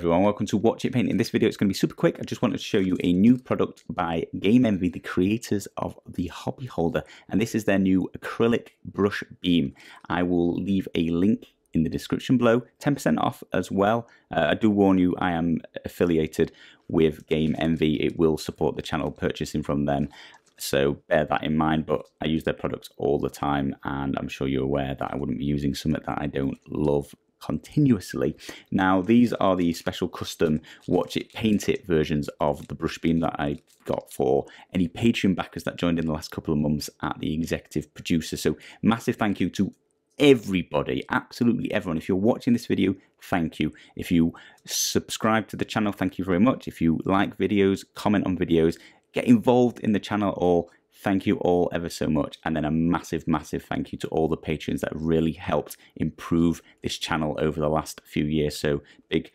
everyone, welcome to Watch It Paint It. In this video it's going to be super quick. I just wanted to show you a new product by Game Envy, the creators of the Hobby Holder, and this is their new acrylic brush beam. I will leave a link in the description below, 10% off as well. I do warn you, I am affiliated with Game Envy. It will support the channel purchasing from them, so bear that in mind, but I use their products all the time and I'm sure you're aware that I wouldn't be using something that I don't love continuously. Now these are the special custom Watch It Paint It versions of the brush beam that I got for any Patreon backers that joined in the last couple of months at the executive producer. So massive thank you to everybody, absolutely everyone. If you're watching this video, thank you. If you subscribe to the channel, thank you very much. If you like videos, comment on videos, get involved in the channel, or thank you all ever so much. And then a massive, massive thank you to all the patrons that really helped improve this channel over the last few years. So big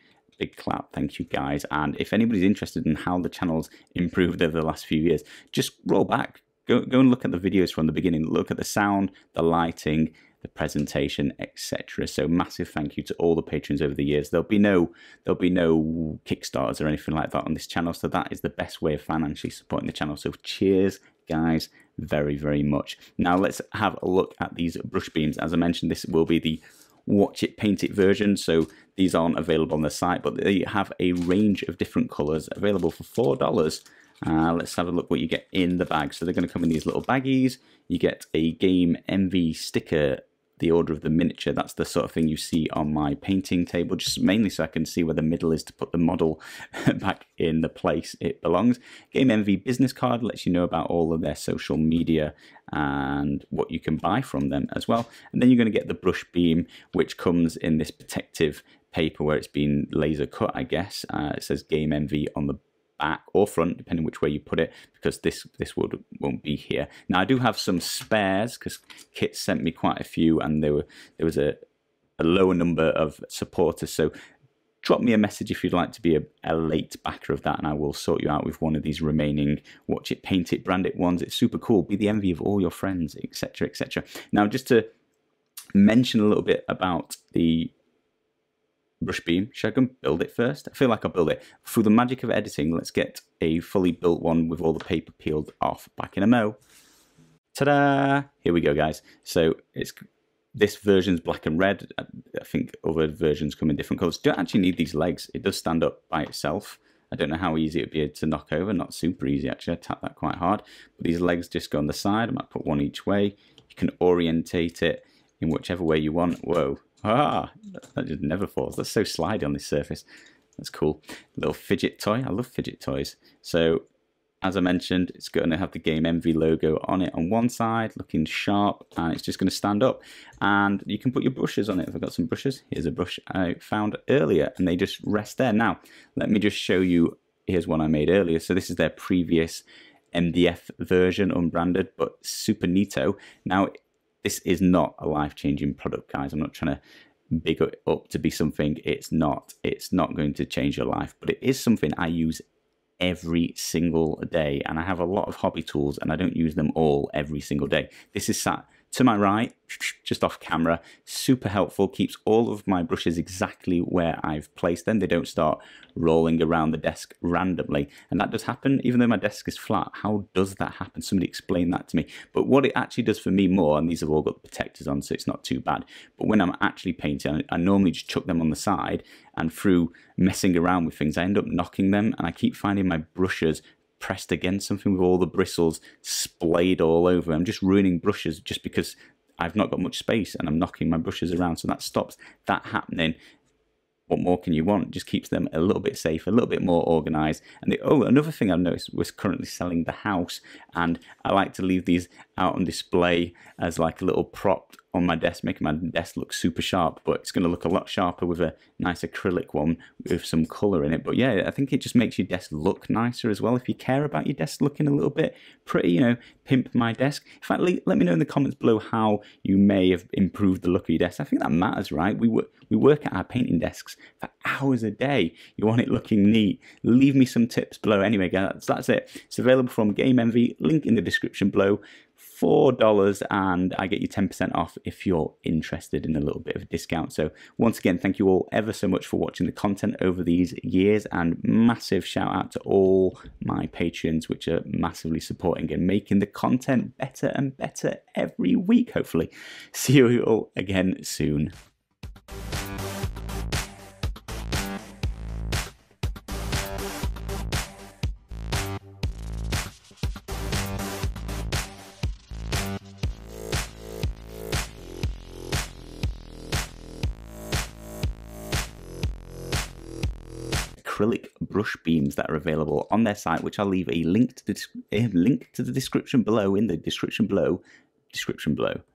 clap. Thank you guys. And if anybody's interested in how the channel's improved over the last few years, just roll back. Go and look at the videos from the beginning. Look at the sound, the lighting, the presentation, etc. So massive thank you to all the patrons over the years. There'll be no Kickstarters or anything like that on this channel, so that is the best way of financially supporting the channel. So cheers guys, very much. Now let's have a look at these brush beams. As I mentioned, this will be the Watch It Paint It version, so these aren't available on the site, but they have a range of different colors available for $4. Let's have a look what you get in the bag. So they're going to come in these little baggies. You get a Game Envy sticker, the order of the miniature. That's the sort of thing you see on my painting table, just mainly so I can see where the middle is to put the model back in the place it belongs. Game Envy business card lets you know about all of their social media and what you can buy from them as well. And then you're going to get the brush beam, which comes in this protective paper where it's been laser cut, I guess. It says Game Envy on the back or front, depending which way you put it, because this wood won't be here. Now I do have some spares because Kit sent me quite a few, and there was a lower number of supporters. So drop me a message if you'd like to be a late backer of that, and I will sort you out with one of these remaining Watch It Paint It brand it ones. It's super cool. Be the envy of all your friends, etc., etc. Now just to mention a little bit about the brush beam. Should I go and build it first? I feel like I'll build it. Through the magic of editing, let's get a fully built one with all the paper peeled off back in a mo. Ta-da! Here we go, guys. So it's this version's black and red. I think other versions come in different colors. Don't actually need these legs. It does stand up by itself. I don't know how easy it'd be to knock over. Not super easy, actually. I tapped that quite hard. But these legs just go on the side. I might put one each way. You can orientate it in whichever way you want. Whoa. Ah, that just never falls. That's so slidey on this surface. That's cool. Little fidget toy. I love fidget toys. So, as I mentioned, it's going to have the Game Envy logo on it on one side, looking sharp, and it's just going to stand up. And you can put your brushes on it. I've got some brushes. Here's a brush I found earlier, and they just rest there. Now, let me just show you. Here's one I made earlier. So this is their previous MDF version, unbranded, but super neato. Now, this is not a life-changing product, guys. I'm not trying to big it up to be something it's not. It's not going to change your life, but it is something I use every single day, and I have a lot of hobby tools, and I don't use them all every single day. This is sat to my right, just off camera, super helpful, keeps all of my brushes exactly where I've placed them. They don't start rolling around the desk randomly, and that does happen, even though my desk is flat. How does that happen? Somebody explain that to me. But what it actually does for me more, and these have all got the protectors on, so it's not too bad, but when I'm actually painting, I normally just chuck them on the side, and through messing around with things, I end up knocking them, and I keep finding my brushes pressed against something with all the bristles splayed all over. I'm just ruining brushes just because I've not got much space and I'm knocking my brushes around. So that stops that happening. What more can you want? It just keeps them a little bit safe, a little bit more organized. And another thing I've noticed was currently selling the house, and I like to leave these out on display as like a little prop on my desk, making my desk look super sharp, but it's going to look a lot sharper with a nice acrylic one with some color in it. But yeah, I think it just makes your desk look nicer as well. If you care about your desk looking a little bit pretty, you know, pimp my desk. In fact, let me know in the comments below how you may have improved the look of your desk. I think that matters, right? We work at our painting desks for hours a day. You want it looking neat. Leave me some tips below. Anyway, guys, that's it. It's available from Game Envy. Link in the description below. $4 and I get you 10% off if you're interested in a little bit of a discount. So once again, thank you all ever so much for watching the content over these years, and massive shout out to all my Patreons, which are massively supporting and making the content better and better every week, hopefully. See you all again soon. Acrylic brush beams that are available on their site, which I'll leave a link to the description below.